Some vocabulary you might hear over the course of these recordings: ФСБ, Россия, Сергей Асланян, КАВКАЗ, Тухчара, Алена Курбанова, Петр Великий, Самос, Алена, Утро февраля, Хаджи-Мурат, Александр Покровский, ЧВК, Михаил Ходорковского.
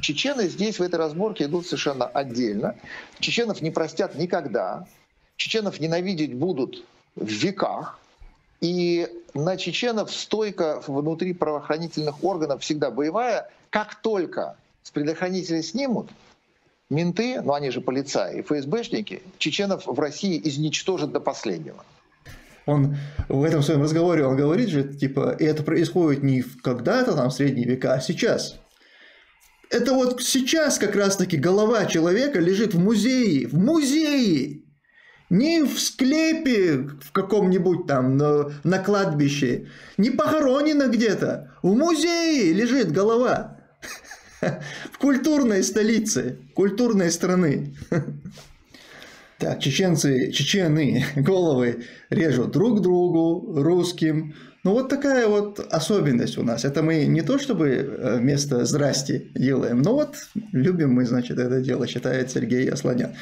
Чечены здесь в этой разборке идут совершенно отдельно. Чеченов не простят никогда. Чеченов ненавидеть будут в веках. И на чеченов стойка внутри правоохранительных органов всегда боевая. Как только с предохранителя снимут, менты, ну они же полицаи, ФСБшники, чеченов в России изничтожат до последнего. Он в этом своем разговоре он говорит же, типа, это происходит не когда-то там в средние века, а сейчас. Это вот сейчас как раз-таки голова человека лежит в музее. В музее! Не в склепе в каком-нибудь там, на кладбище. Не похоронена где-то. В музее лежит голова. В культурной столице, культурной страны. Так, чечены головы режут друг другу, русским. Ну, вот такая вот особенность у нас. Это мы не то чтобы вместо «здрасти» делаем, но вот любим мы, значит, это дело, считает Сергей Асланян.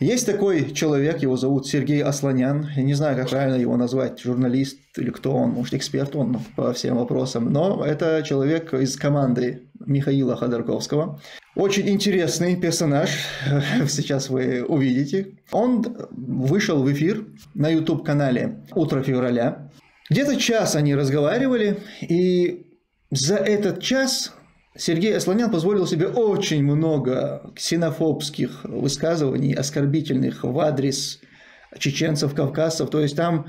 Есть такой человек, его зовут Сергей Асланян, я не знаю, как правильно его назвать, журналист или кто он, может, эксперт он по всем вопросам, но это человек из команды Михаила Ходорковского. Очень интересный персонаж, сейчас вы увидите. Он вышел в эфир на YouTube-канале «Утро февраля». Где-то час они разговаривали, и за этот час Сергей Асланян позволил себе очень много ксенофобских высказываний, оскорбительных в адрес чеченцев, кавказцев. То есть там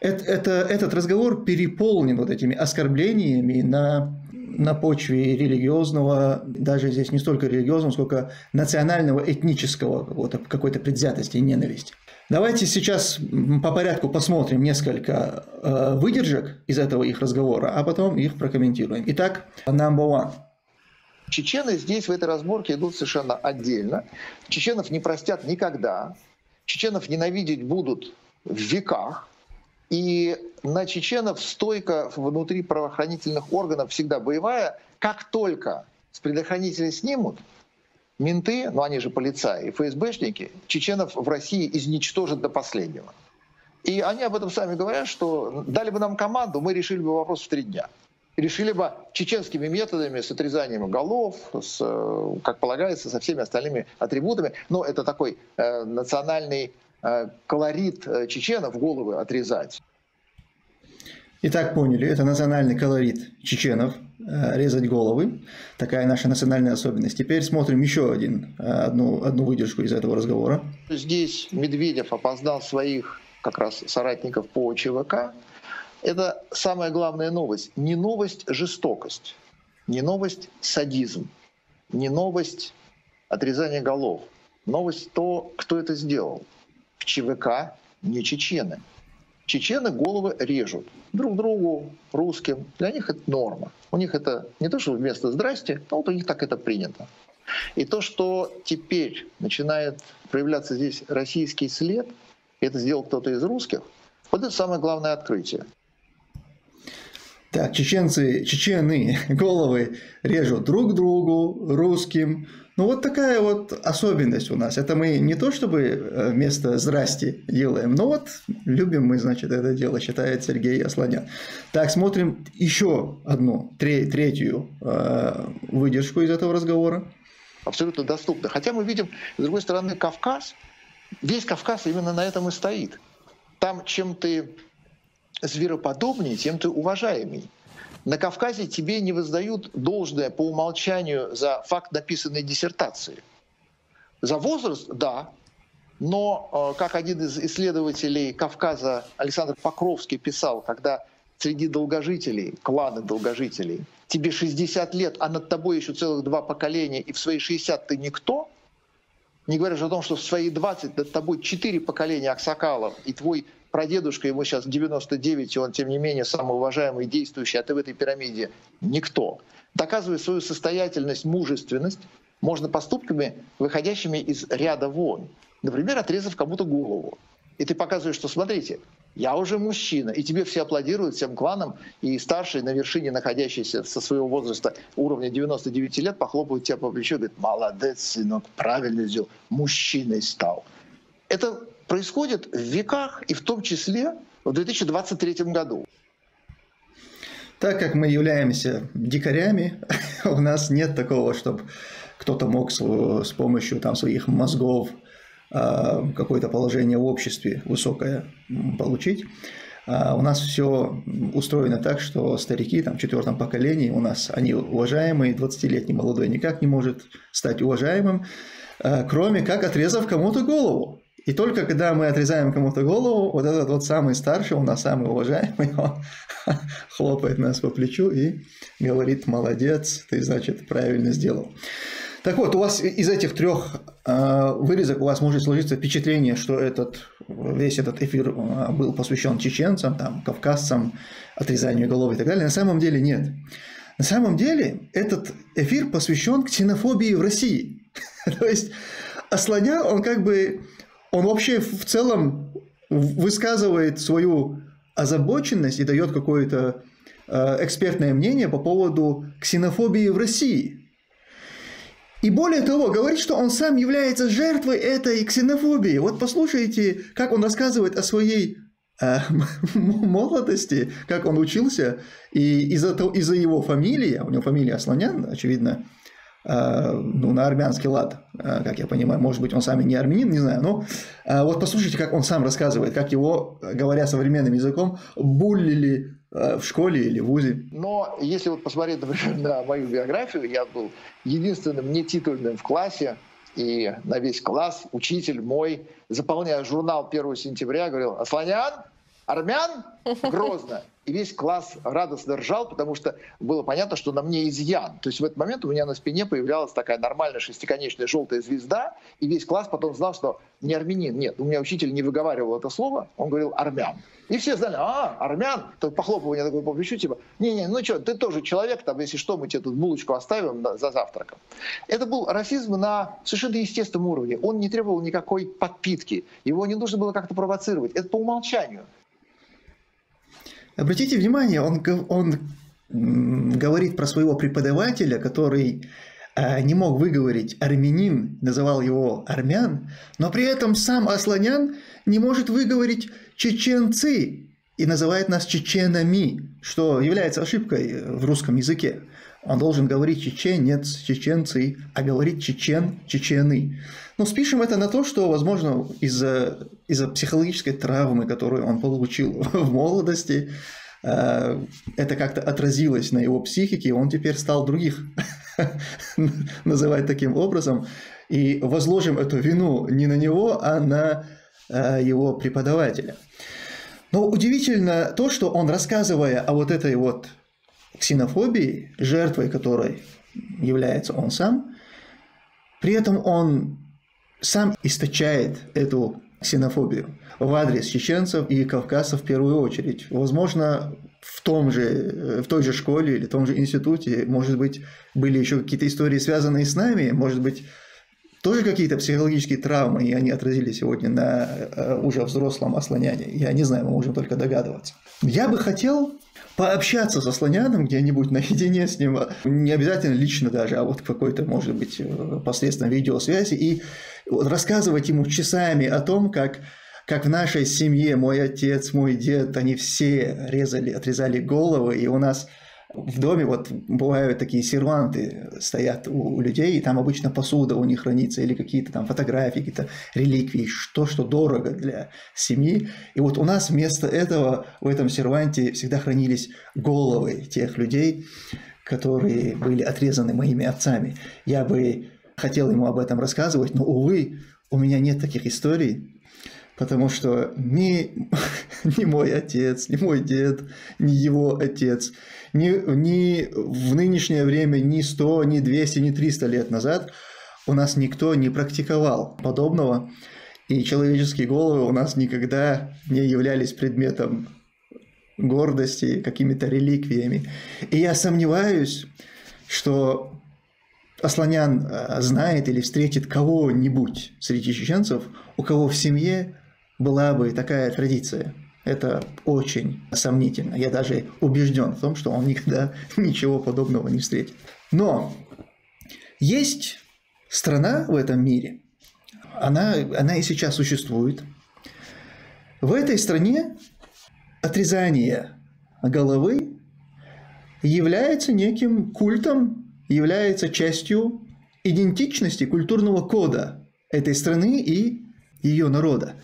этот разговор переполнен вот этими оскорблениями на почве религиозного, даже здесь не столько религиозного, сколько национального, этнического какой-то предвзятости и ненависти. Давайте сейчас по порядку посмотрим несколько выдержек из этого их разговора, а потом их прокомментируем. Итак, number one. Чечены здесь в этой разборке идут совершенно отдельно. Чеченов не простят никогда. Чеченов ненавидеть будут в веках. И на чеченов стойка внутри правоохранительных органов всегда боевая. Как только с предохранителя снимут, менты, ну они же полицаи, ФСБшники, чеченов в России изничтожат до последнего. И они об этом сами говорят, что дали бы нам команду, мы решили бы вопрос в 3 дня. Решили бы чеченскими методами, с отрезанием голов, с, как полагается, со всеми остальными атрибутами. Но это такой национальный колорит чеченов, головы отрезать. Итак, поняли, это национальный колорит чеченов, резать головы. Такая наша национальная особенность. Теперь смотрим еще одну выдержку из этого разговора. Здесь Медведев опоздал своих как раз соратников по ЧВК. Это самая главная новость. Не новость жестокость, не новость садизм, не новость отрезания голов. Новость то, кто это сделал. В ЧВК не чечены. Чечены головы режут друг другу, русским. Для них это норма. У них это не то, что вместо «здрасте», но вот у них так это принято. И то, что теперь начинает проявляться здесь российский след, это сделал кто-то из русских, вот это самое главное открытие. Так, чечены головы режут друг другу, русским. Ну, вот такая вот особенность у нас. Это мы не то чтобы вместо «здрасти» делаем, но вот любим мы, значит, это дело, считает Сергей Асланян. Так, смотрим еще одну, третью выдержку из этого разговора. Абсолютно доступно. Хотя мы видим, с другой стороны, Кавказ. Весь Кавказ именно на этом и стоит. Там, чем ты звероподобнее, тем ты уважаемый. На Кавказе тебе не воздают должное по умолчанию за факт написанной диссертации. За возраст – да, но, как один из исследователей Кавказа Александр Покровский писал, когда среди долгожителей, кланы долгожителей, тебе 60 лет, а над тобой еще целых 2 поколения, и в свои 60 ты никто, не говоря же о том, что в свои 20 над тобой 4 поколения аксакалов, и твой прадедушка, ему сейчас 99, и он, тем не менее, самый уважаемый, действующий, а ты в этой пирамиде никто. Доказывая свою состоятельность, мужественность, можно поступками, выходящими из ряда вон. Например, отрезав кому-то голову. И ты показываешь, что смотрите, я уже мужчина, и тебе все аплодируют, всем кланам, и старший на вершине, находящийся со своего возраста уровня 99 лет, похлопывает тебя по плечу и говорит: молодец, сынок, правильно сделал, мужчиной стал. Это происходит в веках, и в том числе в 2023 году. Так как мы являемся дикарями, у нас нет такого, чтобы кто-то мог с помощью своих мозгов какое-то положение в обществе высокое получить. У нас все устроено так, что старики в четвертом поколении у нас, они уважаемые, 20-летний молодой никак не может стать уважаемым, кроме как отрезав кому-то голову. И только когда мы отрезаем кому-то голову, вот этот самый старший, у нас самый уважаемый, он хлопает нас по плечу и говорит: молодец, ты, значит, правильно сделал. Так вот, у вас из этих трех вырезок у вас может сложиться впечатление, что весь этот эфир был посвящен чеченцам, кавказцам, отрезанию головы и так далее. На самом деле нет. На самом деле этот эфир посвящен ксенофобии в России. То есть Асланян, он он вообще в целом высказывает свою озабоченность и дает какое-то экспертное мнение по поводу ксенофобии в России. И более того, говорит, что он сам является жертвой этой ксенофобии. Вот послушайте, как он рассказывает о своей молодости, как он учился, и из-за его фамилии, у него фамилия Асланян, очевидно, на армянский лад, как я понимаю, может быть, он сам и не армянин, не знаю, но вот послушайте, как он сам рассказывает, как его, говоря современным языком, буллили в школе или в вузе. Но если посмотреть, например, на мою биографию, я был единственным нетитульным в классе, и на весь класс учитель мой, заполняя журнал 1 сентября, говорил: Асланян, армян, Грозно. И весь класс радостно ржал, потому что было понятно, что на мне изъян. То есть в этот момент у меня на спине появлялась такая нормальная шестиконечная желтая звезда, и весь класс потом знал, что не армянин, нет. У меня учитель не выговаривал это слово, он говорил «армян». И все знали: а, армян, то похлопывание такое по плечу, типа: не-не, ну что, ты тоже человек, если что, мы тебе тут булочку оставим за завтраком. Это был расизм на совершенно естественном уровне. Он не требовал никакой подпитки, его не нужно было как-то провоцировать. Это по умолчанию. Обратите внимание, он говорит про своего преподавателя, который не мог выговорить «армянин», называл его «армян», но при этом сам Асланян не может выговорить «чеченцы» и называет нас «чеченами», что является ошибкой в русском языке. Он должен говорить «чеченец», «чеченцы», а говорит «чечен», «чечены». Но спишем это на то, что, возможно, из-за психологической травмы, которую он получил в молодости, это как-то отразилось на его психике, и он теперь стал других называть таким образом. И возложим эту вину не на него, а на его преподавателя. Но удивительно то, что он, рассказывая о вот этой вот ксенофобии, жертвой которой является он сам, при этом он сам источает эту ксенофобию в адрес чеченцев и кавказцев в первую очередь. Возможно, в той же школе или в том же институте, может быть, были еще какие-то истории, связанные с нами, может быть, тоже какие-то психологические травмы, и они отразились сегодня на уже взрослом Асланяне. Я не знаю, мы можем только догадываться. Я бы хотел пообщаться с Асланяном где-нибудь наедине с ним, не обязательно лично даже, а вот в какой-то, может быть, посредством видеосвязи, и рассказывать ему часами о том, как в нашей семье мой отец, мой дед, они все отрезали головы, и у нас в доме бывают такие серванты, стоят у людей, и там обычно посуда у них хранится, или какие-то фотографии, какие-то реликвии, что дорого для семьи. И вот у нас вместо этого в этом серванте всегда хранились головы тех людей, которые были отрезаны моими отцами. Я бы хотел ему об этом рассказывать, но, увы, у меня нет таких историй. Потому что ни мой отец, ни мой дед, ни его отец, ни в нынешнее время, ни 100, ни 200, ни 300 лет назад у нас никто не практиковал подобного. И человеческие головы у нас никогда не являлись предметом гордости, какими-то реликвиями. И я сомневаюсь, что Асланян знает или встретит кого-нибудь среди чеченцев, у кого в семье была бы такая традиция. Это очень сомнительно. Я даже убежден в том, что он никогда ничего подобного не встретит. Но есть страна в этом мире, она и сейчас существует, В этой стране отрезание головы является неким культом, является частью идентичности культурного кода этой страны и ее народа.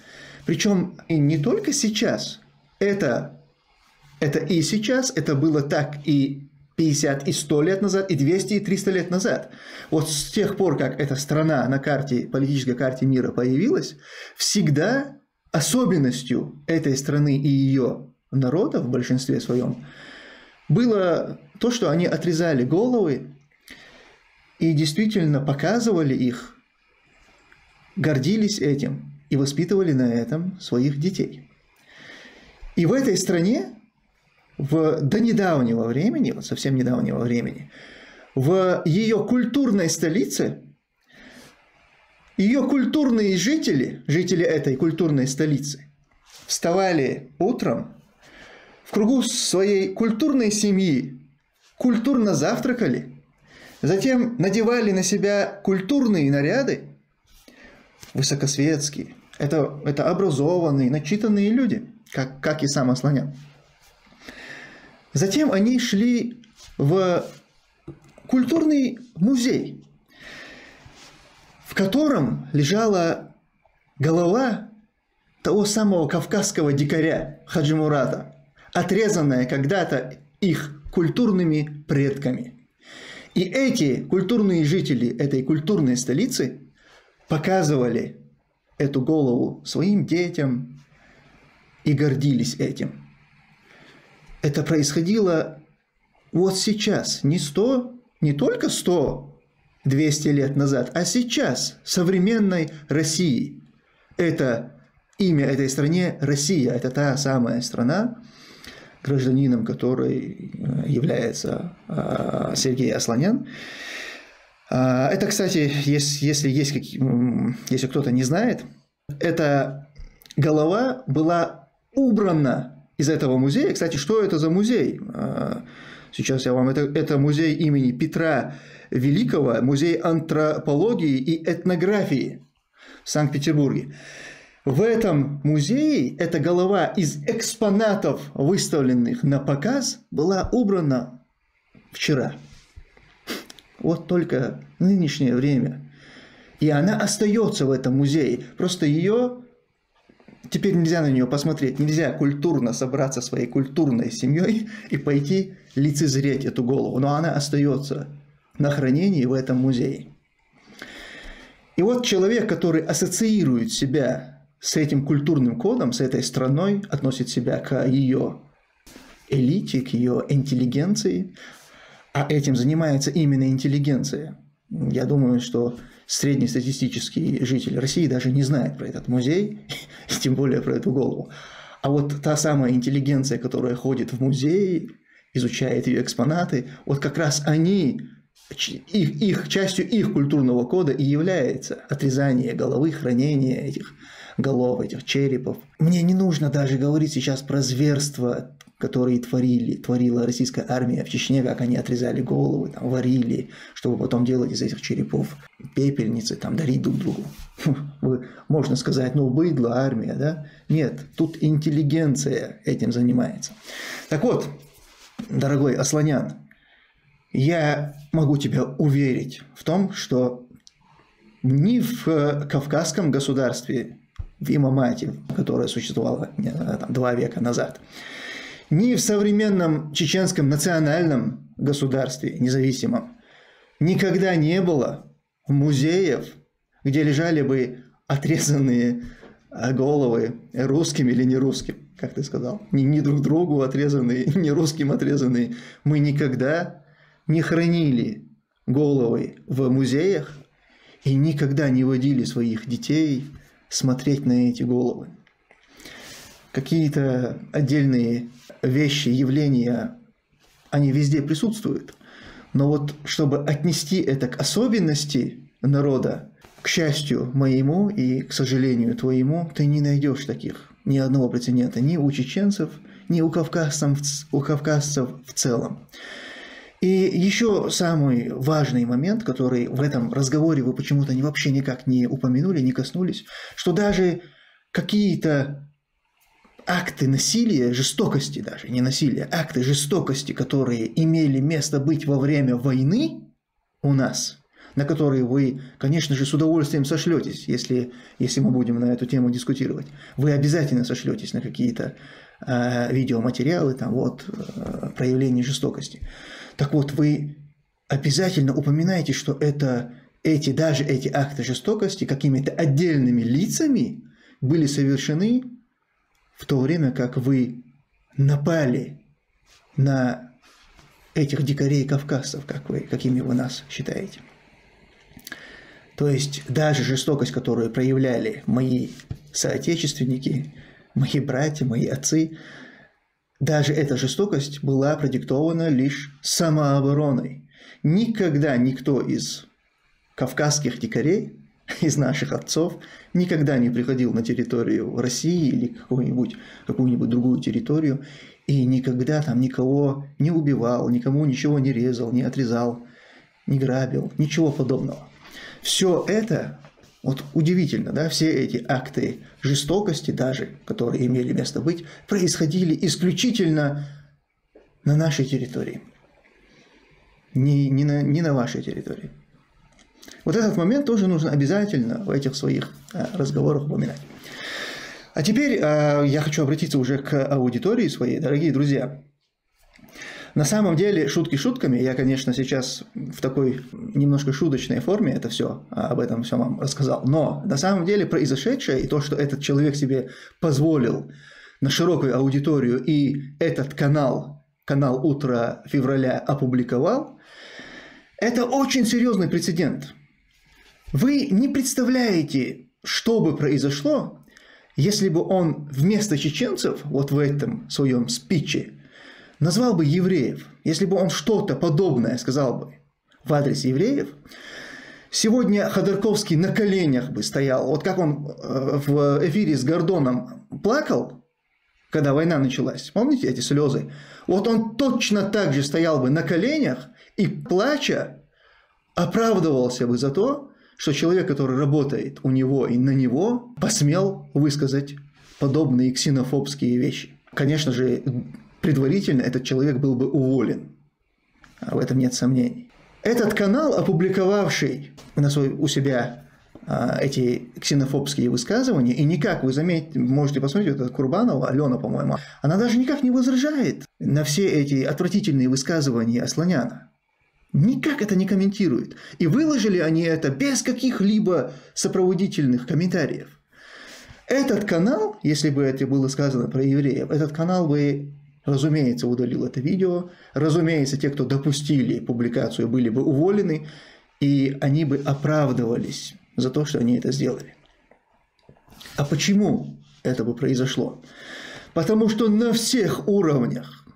Причем и не только сейчас, это и сейчас, это было так и 50, и 100 лет назад, и 200, и 300 лет назад. Вот с тех пор, как эта страна на карте, политической карте мира появилась, всегда особенностью этой страны и ее народа в большинстве своем было то, что они отрезали головы и действительно показывали их, гордились этим и воспитывали на этом своих детей. И в этой стране до недавнего времени, вот совсем недавнего времени, в ее культурной столице, ее культурные жители, жители этой культурной столицы, вставали утром в кругу своей культурной семьи, культурно завтракали, затем надевали на себя культурные наряды, высокосветские. Это образованные, начитанные люди, как и сам Асланян. Затем они шли в культурный музей, в котором лежала голова того самого кавказского дикаря Хаджи-Мурата, отрезанная когда-то их культурными предками. И эти культурные жители этой культурной столицы показывали эту голову своим детям и гордились этим. Это происходило вот сейчас, не только 100-200 лет назад, а сейчас, современной России. Это имя этой стране Россия, это та самая страна, гражданином которой является Сергей Асланян. Это, кстати, если кто-то не знает, эта голова была убрана из этого музея. Кстати, что это за музей? Сейчас я вам... Это музей имени Петра Великого, музей антропологии и этнографии в Санкт-Петербурге. В этом музее эта голова из экспонатов, выставленных на показ, была убрана вчера. Вот только нынешнее время. И она остается в этом музее. Просто ее... Теперь нельзя на нее посмотреть, нельзя культурно собраться своей культурной семьей и пойти лицезреть эту голову, но она остается на хранении в этом музее. И вот человек, который ассоциирует себя с этим культурным кодом, с этой страной, относит себя к ее элите, к ее интеллигенции, а этим занимается именно интеллигенция. Я думаю, что среднестатистический житель России даже не знает про этот музей, и тем более про эту голову. А вот та самая интеллигенция, которая ходит в музей, изучает ее экспонаты, вот как раз они, частью их культурного кода и является отрезание головы, хранение этих голов, этих черепов. Мне не нужно даже говорить сейчас про зверства, которые творила российская армия в Чечне, как они отрезали головы, там, варили, чтобы потом делать из этих черепов пепельницы, там, дарить друг другу. Можно сказать, ну, быдло, армия, да? Нет, тут интеллигенция этим занимается. Так вот, дорогой Асланян, я могу тебя уверить в том, что ни в кавказском государстве, в имамате, которое существовало там, 2 века назад, ни в современном чеченском национальном государстве, независимом, никогда не было музеев, где лежали бы отрезанные головы русским или нерусским, как ты сказал. Ни друг другу отрезанные, ни русским отрезанные. Мы никогда не хранили головы в музеях и никогда не водили своих детей смотреть на эти головы. Какие-то отдельные вещи, явления, они везде присутствуют. Но вот чтобы отнести это к особенности народа, к счастью моему и, к сожалению, твоему, ты не найдешь таких ни одного прецедента, ни у чеченцев, ни у кавказцев в целом. И еще самый важный момент, который в этом разговоре вы почему-то вообще никак не упомянули, не коснулись, что даже какие-то акты насилия, жестокости даже, не насилия, акты жестокости, которые имели место быть во время войны у нас, на которые вы, конечно же, с удовольствием сошлетесь, если мы будем на эту тему дискутировать. Вы обязательно сошлетесь на какие-то видеоматериалы, там вот проявления жестокости. Так вот, вы обязательно упоминаете, что даже эти акты жестокости какими-то отдельными лицами были совершены в то время, как вы напали на этих дикарей-кавказцев, какими вы нас считаете. То есть даже жестокость, которую проявляли мои соотечественники, мои братья, мои отцы, даже эта жестокость была продиктована лишь самообороной. Никогда никто из кавказских дикарей, из наших отцов, никогда не приходил на территорию России или какую-нибудь другую территорию и никогда там никого не убивал, никому ничего не резал, не отрезал, не грабил, ничего подобного. Все это, вот удивительно, да, все эти акты жестокости даже, которые имели место быть, происходили исключительно на нашей территории, не на вашей территории. Вот этот момент тоже нужно обязательно в этих своих разговорах упоминать. А теперь я хочу обратиться уже к аудитории своей, дорогие друзья. На самом деле, шутки шутками, я, конечно, сейчас в такой немножко шуточной форме это все, об этом все вам рассказал, но на самом деле произошедшее и то, что этот человек себе позволил на широкую аудиторию и этот канал «Утро февраля» опубликовал, это очень серьезный прецедент. Вы не представляете, что бы произошло, если бы он вместо чеченцев, вот в этом своем спиче, назвал бы евреев, если бы он что-то подобное сказал бы в адрес евреев. Сегодня Ходорковский на коленях бы стоял, вот как он в эфире с Гордоном плакал, когда война началась, помните эти слезы? Вот он точно так же стоял бы на коленях и, плача, оправдывался бы за то, что человек, который работает у него и на него, посмел высказать подобные ксенофобские вещи. Конечно же, предварительно этот человек был бы уволен. В этом нет сомнений. Этот канал, опубликовавший у себя эти ксенофобские высказывания, и никак, вы заметите, можете посмотреть, это Курбанова, Алена, по-моему, она даже никак не возражает на все эти отвратительные высказывания Асланяна. Никак это не комментирует. И выложили они это без каких-либо сопроводительных комментариев. Этот канал, если бы это было сказано про евреев, этот канал бы, разумеется, удалил это видео, разумеется, те, кто допустили публикацию, были бы уволены, и они бы оправдывались за то, что они это сделали. А почему это бы произошло? Потому что на всех уровнях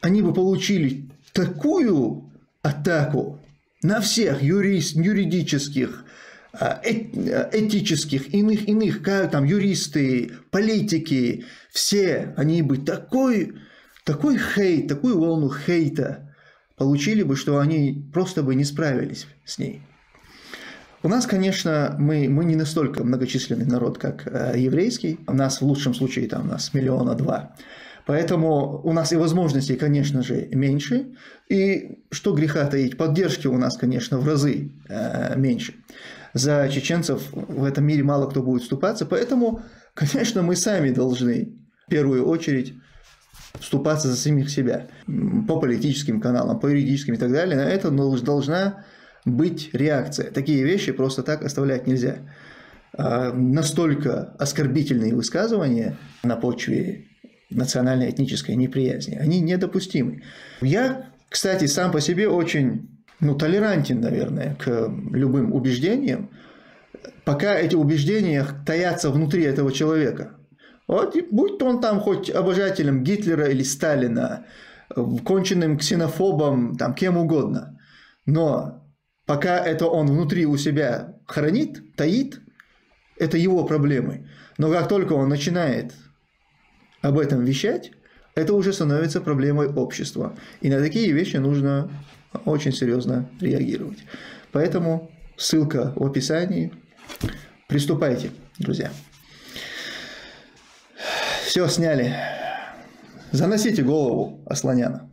они бы получили такую атаку, на всех юридических, этических, иных, там юристы, политики, все они бы такой хейт, такую волну хейта получили бы, что они просто бы не справились с ней. У нас, конечно, мы не настолько многочисленный народ, как еврейский. У нас в лучшем случае там у нас 1,2 миллиона. Поэтому у нас и возможностей, конечно же, меньше. И что греха таить, поддержки у нас, конечно, в разы меньше. За чеченцев в этом мире мало кто будет вступаться. Поэтому, конечно, мы сами должны в первую очередь вступаться за самих себя. По политическим каналам, по юридическим и так далее. На это должна быть реакция. Такие вещи просто так оставлять нельзя. Настолько оскорбительные высказывания на почве национально-этнической неприязни, они недопустимы. Я, кстати, сам по себе очень толерантен, наверное, к любым убеждениям, пока эти убеждения таятся внутри этого человека. Вот, будь то он там хоть обожателем Гитлера или Сталина, конченным ксенофобом, там, кем угодно, но пока это он внутри у себя хранит, таит, это его проблемы. Но как только он начинает об этом вещать, это уже становится проблемой общества. И на такие вещи нужно очень серьезно реагировать. Поэтому ссылка в описании. Приступайте, друзья. Все сняли. Заносите голову Асланяна.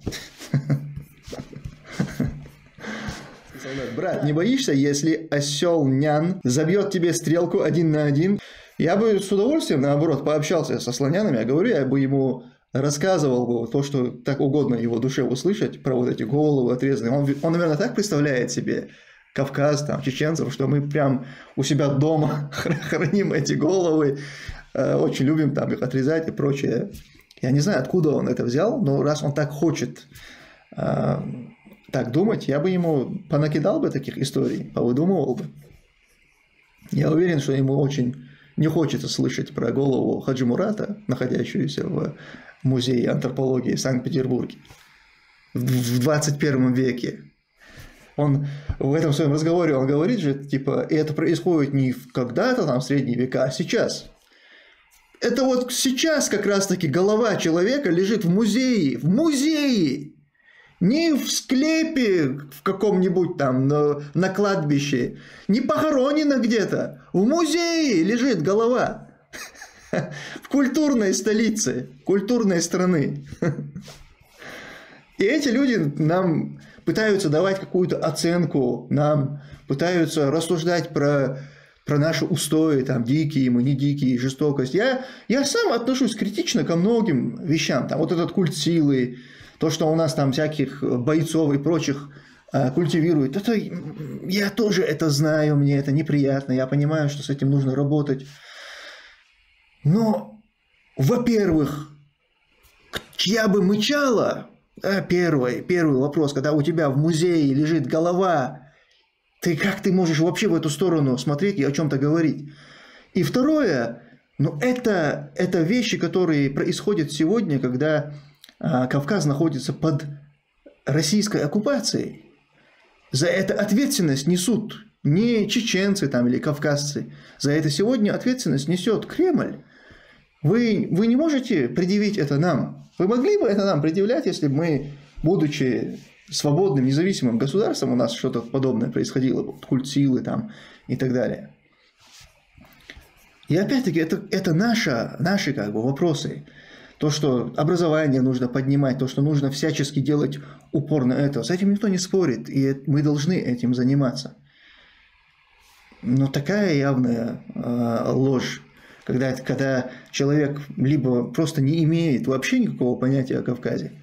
Брат, не боишься, если Асланян забьет тебе стрелку 1 на 1? Я бы с удовольствием, наоборот, пообщался с Асланянами. Я говорю, я бы ему рассказывал бы то, что так угодно его душе услышать, про вот эти головы отрезанные. Он наверное, так представляет себе Кавказ, там, чеченцев, что мы прям у себя дома храним эти головы, очень любим там их отрезать и прочее. Я не знаю, откуда он это взял, но раз он так хочет так думать, я бы ему понакидал бы таких историй, повыдумывал бы. Я уверен, что ему очень не хочется слышать про голову Хаджи-Мурата, находящуюся в музее антропологии в Санкт-Петербурге в 21 веке. Он в этом своем разговоре он говорит же, типа, это происходит не когда-то там в средние века, а сейчас. Это вот сейчас как раз-таки голова человека лежит в музее, не в склепе в каком-нибудь там на кладбище, не похоронена где-то, в музее лежит голова, в культурной столице, культурной страны. И эти люди нам пытаются давать какую-то оценку, нам пытаются рассуждать про наши устои, там, дикие мы, не дикие, жестокость. Я сам отношусь критично ко многим вещам. Там, вот этот культ силы, то, что у нас там всяких бойцов и прочих культивируют. Это, я тоже это знаю, мне это неприятно, я понимаю, что с этим нужно работать. Но, во-первых, чья бы мычала... Первый вопрос, когда у тебя в музее лежит голова, как ты можешь вообще в эту сторону смотреть и о чем-то говорить? И второе, ну это вещи, которые происходят сегодня, когда Кавказ находится под российской оккупацией. За это ответственность несут не чеченцы там, или кавказцы, за это сегодня ответственность несет Кремль. Вы не можете предъявить это нам. Вы могли бы это нам предъявлять, если бы мы, будучи свободным, независимым государством, у нас что-то подобное происходило бы, культ силы там и так далее. И опять-таки, это наши как бы вопросы. То, что образование нужно поднимать, то, что нужно всячески делать упор на это. С этим никто не спорит, и мы должны этим заниматься. Но такая явная ложь. Когда человек либо просто не имеет вообще никакого понятия о Кавказе,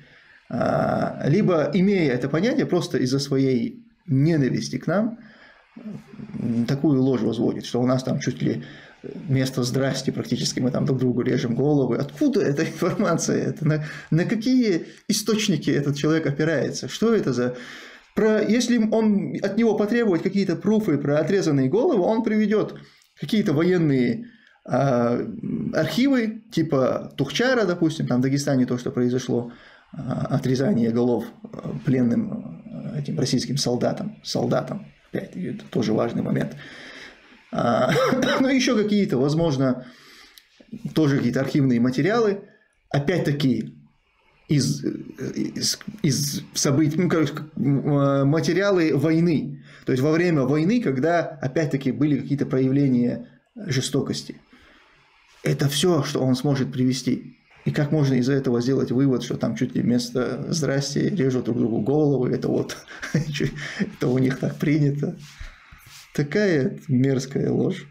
либо, имея это понятие, просто из-за своей ненависти к нам, такую ложь возводит, что у нас там чуть ли вместо «здрасти» практически мы там друг другу режем головы. Откуда эта информация? На какие источники этот человек опирается? Что это за... Если он от него потребует какие-то пруфы про отрезанные головы, он приведет какие-то военные... архивы типа Тухчара, допустим, там в Дагестане то, что произошло, отрезание голов пленным этим российским солдатам, опять, это тоже важный момент. Но еще какие-то, возможно, тоже какие-то архивные материалы, опять-таки из событий, ну, короче, материалы войны, то есть во время войны, когда опять-таки были какие-то проявления жестокости. Это все, что он сможет привести. И как можно из-за этого сделать вывод, что там чуть ли вместо «здрасте» режут друг другу головы, это вот это у них так принято. Такая мерзкая ложь.